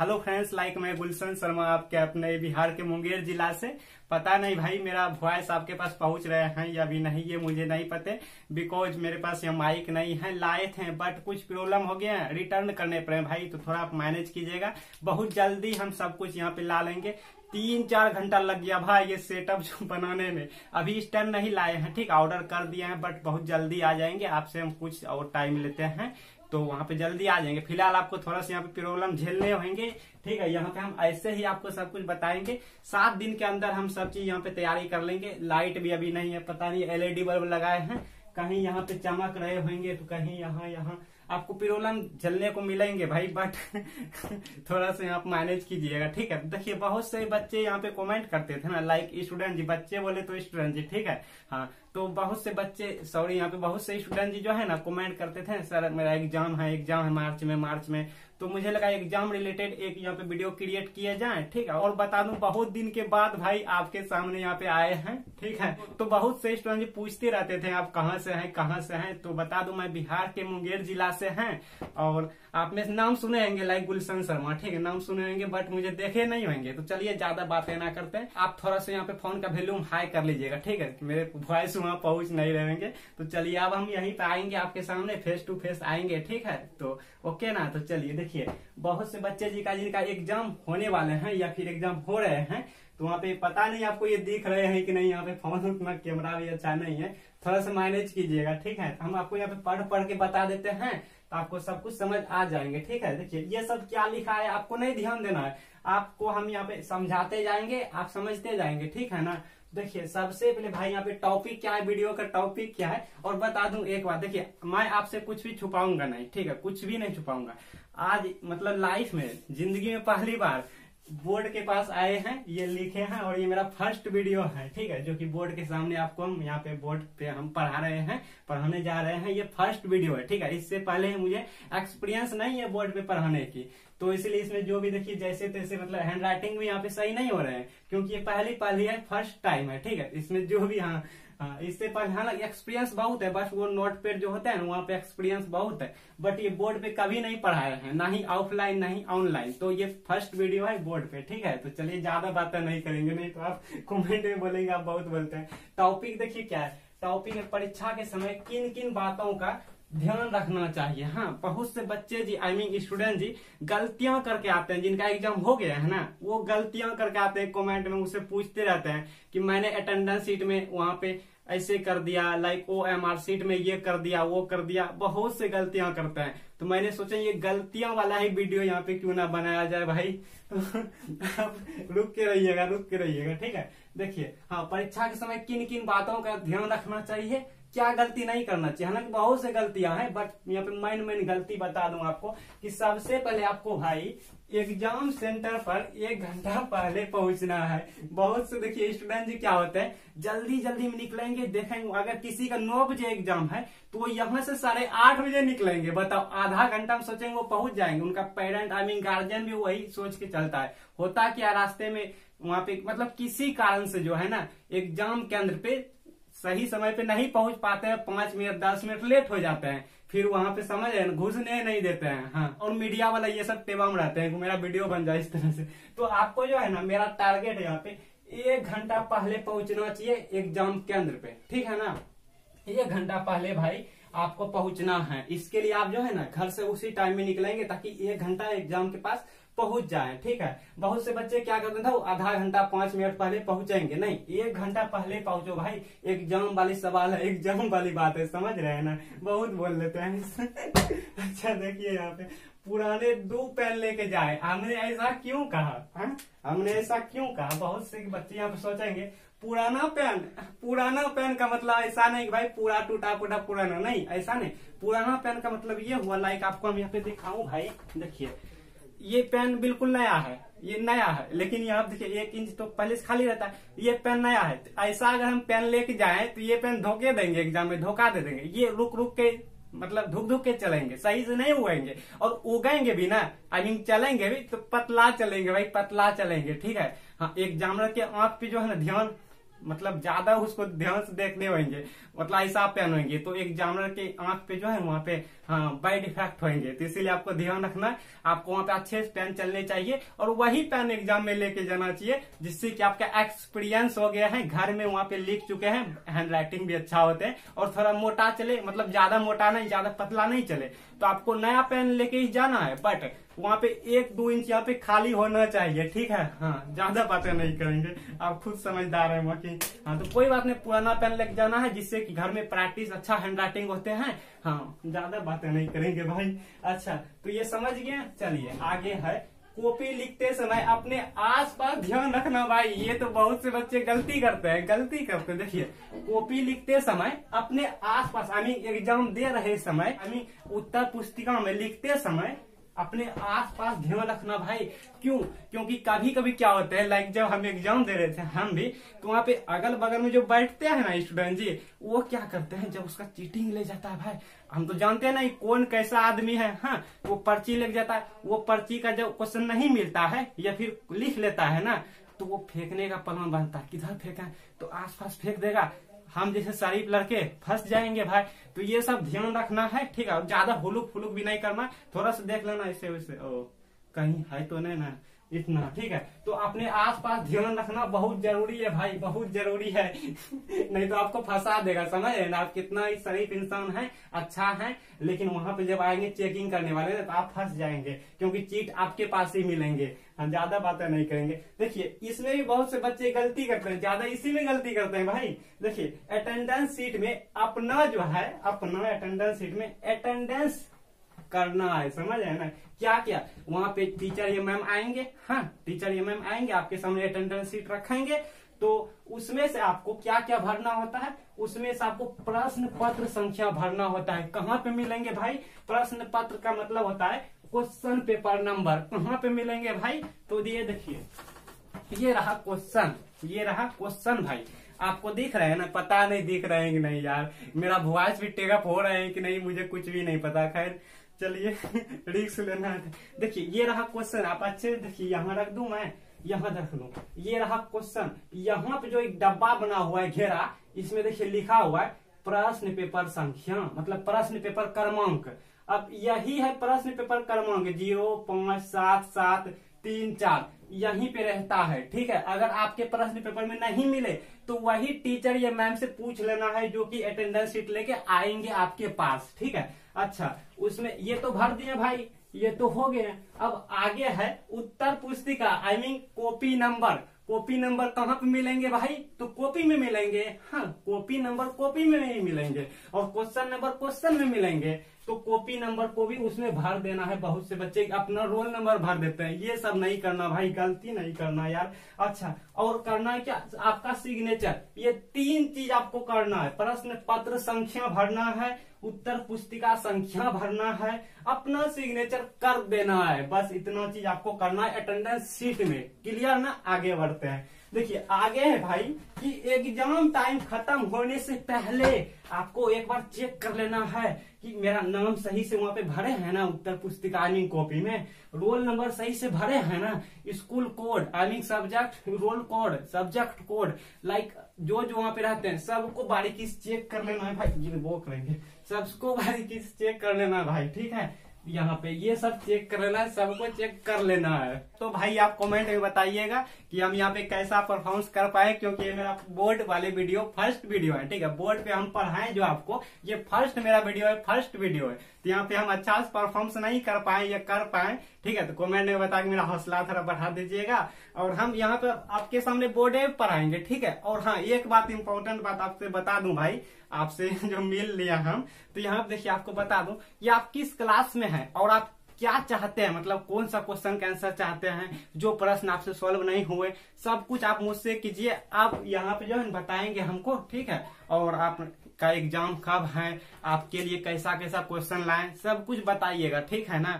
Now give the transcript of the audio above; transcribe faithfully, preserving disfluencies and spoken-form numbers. Hello friends, like मैं गुलशन शर्मा आपके अपने बिहार के मुंगेर जिला से। पता नहीं भाई मेरा वॉइस आपके पास पहुंच रहे हैं या भी नहीं ये मुझे नहीं पते, बिकॉज मेरे पास ये माइक नहीं है, लाए थे बट कुछ प्रॉब्लम हो गया, रिटर्न करने पड़े भाई, तो थोड़ा आप मैनेज कीजिएगा। बहुत जल्दी हम सब कुछ यहाँ पे ला लेंगे। तीन चार घंटा लग गया भाई ये सेटअप जो बनाने में। अभी इस टाइम नहीं लाए हैं, ठीक ऑर्डर कर दिए हैं बट बहुत जल्दी आ जाएंगे। आपसे हम कुछ और टाइम लेते हैं तो वहां पे जल्दी आ जाएंगे। फिलहाल आपको थोड़ा सा यहाँ पे प्रॉब्लम झेलने होंगे, ठीक है। यहाँ पे हम ऐसे ही आपको सब कुछ बताएंगे। सात दिन के अंदर हम सब चीज यहाँ पे तैयारी कर लेंगे। लाइट भी अभी नहीं है, पता नहीं एलईडी बल्ब लगाए हैं, कहीं यहाँ पे चमक रहे होंगे तो कहीं यहाँ यहाँ आपको पिरोलम जलने को मिलेंगे भाई, बट थोड़ा सा आप मैनेज कीजिएगा, ठीक है। देखिए बहुत से बच्चे यहाँ पे कमेंट करते थे ना, लाइक स्टूडेंट जी, बच्चे बोले तो स्टूडेंट जी, ठीक है। हाँ तो बहुत से बच्चे सॉरी यहाँ पे बहुत से स्टूडेंट जी जो है ना कमेंट करते थे, सर मेरा एग्जाम है एग्जाम है मार्च में मार्च में तो मुझे लगा एग्जाम रिलेटेड एक यहाँ पे वीडियो क्रिएट किए जाए, ठीक है। और बता दूं बहुत दिन के बाद भाई आपके सामने यहाँ पे आए हैं, ठीक है। तो बहुत से स्टूडेंट जी पूछते रहते थे आप कहाँ से हैं कहाँ से हैं, तो बता दूं मैं बिहार के मुंगेर जिला से हैं। और आपने नाम सुने होंगे लाइक गुलशन शर्मा, ठीक है, नाम सुने होंगे बट मुझे देखे नहीं होंगे। तो चलिए ज्यादा बातें ना करते हैं, आप थोड़ा सा यहाँ पे फोन का वॉल्यूम हाई कर लीजिएगा, ठीक है, मेरे वॉइस वहाँ पहुंच नहीं रहेंगे। तो चलिए अब हम यहीं पे आएंगे आपके सामने, फेस टू फेस आएंगे, ठीक है। तो ओके ना, तो चलिए देखिए बहुत से बच्चे जी का जी का एग्जाम होने वाले हैं या फिर एग्जाम हो रहे हैं, तो वहाँ पे पता नहीं आपको ये दिख रहे हैं कि नहीं। यहाँ पे फोन उतना कैमरा भी अच्छा नहीं है, थोड़ा सा मैनेज कीजिएगा, ठीक है। हम आपको यहाँ पे पढ़ पढ़ के बता देते हैं तो आपको सब कुछ समझ आ जाएंगे, ठीक है। देखिए ये सब क्या लिखा है आपको नहीं ध्यान देना है, आपको हम यहाँ पे समझाते जाएंगे, आप समझते जाएंगे, ठीक है ना। देखिए सबसे पहले भाई यहाँ पे टॉपिक क्या है, वीडियो का टॉपिक क्या है। और बता दूं एक बात, देखिए मैं आपसे कुछ भी छुपाऊंगा नहीं, ठीक है, कुछ भी नहीं छुपाऊंगा। आज मतलब लाइफ में, जिंदगी में पहली बार बोर्ड के पास आए हैं, ये लिखे हैं और ये मेरा फर्स्ट वीडियो है, ठीक है, जो कि बोर्ड के सामने आपको हम यहाँ पे बोर्ड पे हम पढ़ा रहे हैं, पढ़ाने जा रहे हैं। ये फर्स्ट वीडियो है, ठीक है। इससे पहले मुझे एक्सपीरियंस नहीं है बोर्ड पे पढ़ाने की, तो इसलिए इसमें जो भी देखिए जैसे तैसे मतलब हैंड राइटिंग भी यहाँ पे सही नहीं हो रहे हैं क्योंकि ये पहली पहली है, फर्स्ट टाइम है, ठीक है। इसमें जो भी हाँ हाँ इससे पहले हाँ एक्सपीरियंस बहुत है, बस वो नोट पेड जो होता है ना वहाँ पे एक्सपीरियंस बहुत है, बट ये बोर्ड पे कभी नहीं पढ़ाए हैं, ना ही ऑफलाइन ना ही ऑनलाइन। तो ये फर्स्ट वीडियो है बोर्ड पे, ठीक है। तो चलिए ज्यादा बातें नहीं करेंगे, नहीं तो आप कमेंट में बोलेंगे आप बहुत बोलते हैं। टॉपिक देखिए क्या है, टॉपिक में परीक्षा के समय किन किन बातों का ध्यान रखना चाहिए। हाँ बहुत से बच्चे जी आई मीन स्टूडेंट जी गलतियां करके आते हैं, जिनका एग्जाम हो गया है ना वो गलतियां करके आते हैं। कमेंट में मुझसे पूछते रहते हैं कि मैंने अटेंडेंस शीट में वहां पे ऐसे कर दिया, like O M R sheet में ये कर दिया वो कर दिया, बहुत से गलतियां करते हैं। तो मैंने सोचा ये गलतियां वाला ही वीडियो यहाँ पे क्यों ना बनाया जाए भाई। तो आप रुक के रहिएगा रुक के रहिएगा ठीक है। देखिए हाँ परीक्षा के समय किन किन बातों का ध्यान रखना चाहिए, क्या गलती नहीं करना चाहिए। हालांकि बहुत से गलतियां हैं बट यहाँ पे मेन मेन गलती बता दूं आपको कि सबसे पहले आपको भाई एग्जाम सेंटर पर एक घंटा पहले पहुंचना है। बहुत से देखिए स्टूडेंट जी क्या होते हैं, जल्दी जल्दी में निकलेंगे, देखेंगे अगर किसी का नौ बजे एग्जाम है तो वो यहाँ से साढ़े आठ बजे निकलेंगे। बताओ आधा घंटा में सोचेंगे वो पहुंच जाएंगे। उनका पेरेंट आई मीन गार्जियन भी वही सोच के चलता है। होता क्या रास्ते में वहां पे मतलब किसी कारण से जो है ना एग्जाम केंद्र पे सही समय पे नहीं पहुंच पाते हैं, पांच मिनट दस मिनट लेट हो जाते हैं, फिर वहां पे समझ है घुसने नहीं देते हैं। हाँ और मीडिया वाला ये सब तेवाम रहते हैं कि मेरा वीडियो बन जाए इस तरह से। तो आपको जो है ना मेरा टारगेट यहाँ पे एक घंटा पहले पहुंचना चाहिए एग्जाम केंद्र पे, ठीक है ना। एक घंटा पहले भाई आपको पहुंचना है। इसके लिए आप जो है ना घर से उसी टाइम में निकलेंगे ताकि एक घंटा एग्जाम के पास पहुंच जाए, ठीक है। बहुत से बच्चे क्या करते थे वो आधा घंटा पांच मिनट पहले पहुंचेंगे, नहीं एक घंटा पहले पहुंचो भाई। एग्जाम वाली सवाल है, एग्जाम वाली बात है, समझ रहे हैं ना, बहुत बोल लेते हैं। अच्छा देखिए यहाँ पे पुराने दो पेन लेके जाए, हमने ऐसा क्यों कहा हा? हमने ऐसा क्यों कहा। बहुत से बच्चे यहाँ पे सोचेंगे पुराना पेन, पुराना पेन का मतलब ऐसा नहीं भाई पूरा टूटा फूटा पुराना, नहीं ऐसा नहीं। पुराना पेन का मतलब ये हुआ लाइक आपको हम यहाँ पे दिखाऊं भाई। देखिए ये पेन बिल्कुल नया है, ये नया है, लेकिन ये आप देखिए एक इंच तो पहले से खाली रहता है, ये पेन नया है। ऐसा अगर हम पेन लेके जाएं तो ये पेन धोखे देंगे, एग्जाम में धोखा दे देंगे। ये रुक रुक के मतलब धुक धुक के चलेंगे, सही से नहीं उगेंगे, और उगेंगे भी ना आई मीन चलेंगे भी तो पतला चलेंगे भाई, पतला चलेंगे, ठीक है। हाँ एग्जाम के आंख पे जो है ना ध्यान मतलब ज्यादा उसको ध्यान से देखने होंगे, मतलब ऐसा पहनेंगे तो एग्जामिनर के आंख पे जो है वहाँ पे हाँ बैड इफेक्ट होंगे। तो इसीलिए आपको ध्यान रखना है, आपको वहाँ पे अच्छे से पेन चलने चाहिए और वही पेन एग्जाम में लेके जाना चाहिए जिससे कि आपका एक्सपीरियंस हो गया है, घर में वहाँ पे लिख चुके हैं, हैंड राइटिंग भी अच्छा होते हैं और थोड़ा मोटा चले, मतलब ज्यादा मोटा नहीं ज्यादा पतला नहीं चले। तो आपको नया पेन लेके ही जाना है, बट वहाँ पे एक दो इंच यहाँ पे खाली होना चाहिए, ठीक है। हाँ ज्यादा बातें नहीं करेंगे, आप खुद समझदार हैं बाकी। हाँ तो कोई बात नहीं, पुराना पेन लेके जाना है जिससे कि घर में प्रैक्टिस अच्छा हैंड राइटिंग होते हैं। हाँ ज्यादा बातें नहीं करेंगे भाई। अच्छा तो ये समझ गए, चलिए आगे है कॉपी लिखते समय अपने आसपास ध्यान रखना। भाई ये तो बहुत से बच्चे गलती करते हैं, गलती करते हैं देखिए कॉपी लिखते समय अपने आसपास, आई मीन एग्जाम दे रहे समय, आई मीन उत्तर पुस्तिका में लिखते समय अपने आसपास ध्यान रखना भाई। क्यों? क्योंकि कभी कभी क्या होता है, लाइक जब हम एग्जाम दे रहे थे हम भी, तो वहाँ पे अगल बगल में जो बैठते हैं ना स्टूडेंट जी, वो क्या करते हैं जब उसका चीटिंग ले जाता है भाई, हम तो जानते हैं ना कौन कैसा आदमी है। हाँ वो पर्ची ले जाता है, वो पर्ची का जब क्वेश्चन नहीं मिलता है या फिर लिख लेता है ना, तो वो फेंकने का प्लान बनता है, किधर फेंका तो आसपास फेंक देगा, हम जैसे शरीफ लड़के फंस जाएंगे भाई। तो ये सब ध्यान रखना है, ठीक है। और ज्यादा हुलुक फुलुक भी नहीं करना, थोड़ा सा देख लेना ऐसे वैसे, ओ कहीं है तो नहीं ना, इतना ठीक है। तो अपने आसपास ध्यान रखना बहुत जरूरी है भाई, बहुत जरूरी है नहीं तो आपको फंसा देगा, समझ रहे ना। आप कितना ही शरीफ इंसान है, अच्छा है, लेकिन वहां पे जब आएंगे चेकिंग करने वाले तो आप फंस जाएंगे, क्योंकि चीट आपके पास ही मिलेंगे। हम ज्यादा बातें नहीं करेंगे। देखिए इसमें भी बहुत से बच्चे गलती करते हैं, ज्यादा इसी में गलती करते हैं भाई। देखिए अटेंडेंस शीट में अपना जो है, अपना अटेंडेंस शीट में अटेंडेंस करना है, समझ है ना। क्या क्या वहाँ पे टीचर ये मैम आएंगे, हाँ टीचर ये मैम आएंगे आपके सामने अटेंडेंस शीट रखेंगे, तो उसमें से आपको क्या क्या भरना होता है, उसमें से आपको प्रश्न पत्र संख्या भरना होता है। कहाँ पे मिलेंगे भाई प्रश्न पत्र का मतलब होता है क्वेश्चन पेपर नंबर, कहाँ पे मिलेंगे भाई। तो ये देखिए ये रहा क्वेश्चन, ये रहा क्वेश्चन भाई, आपको दिख रहा है ना, पता नहीं दिख रहे हैं कि नहीं यार, मेरा वॉइस भी टेक अप हो रहा है कि नहीं मुझे कुछ भी नहीं पता। खैर चलिए रिस्क लेना है। देखिए ये रहा क्वेश्चन, आप अच्छे से देखिए, यहाँ रख दूं मैं, यहाँ रख लू, ये रहा क्वेश्चन। यहाँ पे जो एक डब्बा बना हुआ है घेरा, इसमें देखिए लिखा हुआ है प्रश्न पेपर संख्या, मतलब प्रश्न पेपर क्रमांक। अब यही है प्रश्न पेपर क्रमांक जीरो पांच सात सात तीन चार, यहीं पे रहता है, ठीक है। अगर आपके प्रश्न पेपर में नहीं मिले तो वही टीचर या मैम से पूछ लेना है जो कि अटेंडेंस शीट लेके आएंगे आपके पास, ठीक है। अच्छा उसमें ये तो भर दिए भाई, ये तो हो गए। अब आगे है उत्तर पुस्तिका, I mean copy number. Copy number कहाँ पे मिलेंगे भाई, तो कॉपी में मिलेंगे। हाँ कॉपी नंबर कॉपी में ही मिलेंगे और क्वेश्चन नंबर क्वेश्चन में मिलेंगे, तो कॉपी नंबर को भी उसमें भर देना है। बहुत से बच्चे अपना रोल नंबर भर देते हैं, ये सब नहीं करना भाई, गलती नहीं करना यार। अच्छा और करना है क्या, आपका सिग्नेचर। ये तीन चीज आपको करना है, प्रश्न पत्र संख्या भरना है, उत्तर पुस्तिका संख्या भरना है, अपना सिग्नेचर कर देना है, बस इतना चीज आपको करना है अटेंडेंस शीट में, क्लियर ना। आगे बढ़ते हैं, देखिए आगे है भाई कि एग्जाम टाइम खत्म होने से पहले आपको एक बार चेक कर लेना है कि मेरा नाम सही से वहाँ पे भरे है ना उत्तर पुस्तिका आई मीन कॉपी में, रोल नंबर सही से भरे है ना, school code I mean subject roll code subject code, like जो जो वहाँ पे रहते हैं सबको बारीकी से चेक कर लेना है भाई, ये वो करेंगे सबको बारीकी से चेक कर लेना भाई, ठीक है। यहाँ पे ये सब चेक कर लेना है, सबको चेक कर लेना है। तो भाई आप कमेंट में बताइएगा कि हम यहाँ पे कैसा परफॉर्मेंस कर पाए, क्योंकि ये मेरा बोर्ड वाले वीडियो फर्स्ट वीडियो है, ठीक है। बोर्ड पे हम पढ़ाएं जो आपको, ये फर्स्ट मेरा वीडियो है, फर्स्ट वीडियो है, तो यहाँ पे हम अच्छा से परफॉर्मेंस नहीं कर पाए या कर पाए, ठीक है। तो कमेंट में बता के मेरा हौसला थोड़ा बढ़ा दीजिएगा। और हम यहाँ पे आपके सामने बोर्ड पढ़ाएंगे, ठीक है। और हाँ एक बात इम्पोर्टेंट बात आपसे बता दूं भाई, आपसे जो मिल लिया हम, तो यहाँ पे देखिए आपको बता दूं कि आप किस क्लास में हैं और आप क्या चाहते हैं, मतलब कौन सा क्वेश्चन का आंसर चाहते हैं, जो प्रश्न आपसे सॉल्व नहीं हुए, सब कुछ आप मुझसे कीजिए, आप यहाँ पे जो है बताएंगे हमको, ठीक है। और आपका एग्जाम कब है, आपके लिए कैसा कैसा क्वेश्चन लाएं, सब कुछ बताइएगा, ठीक है ना।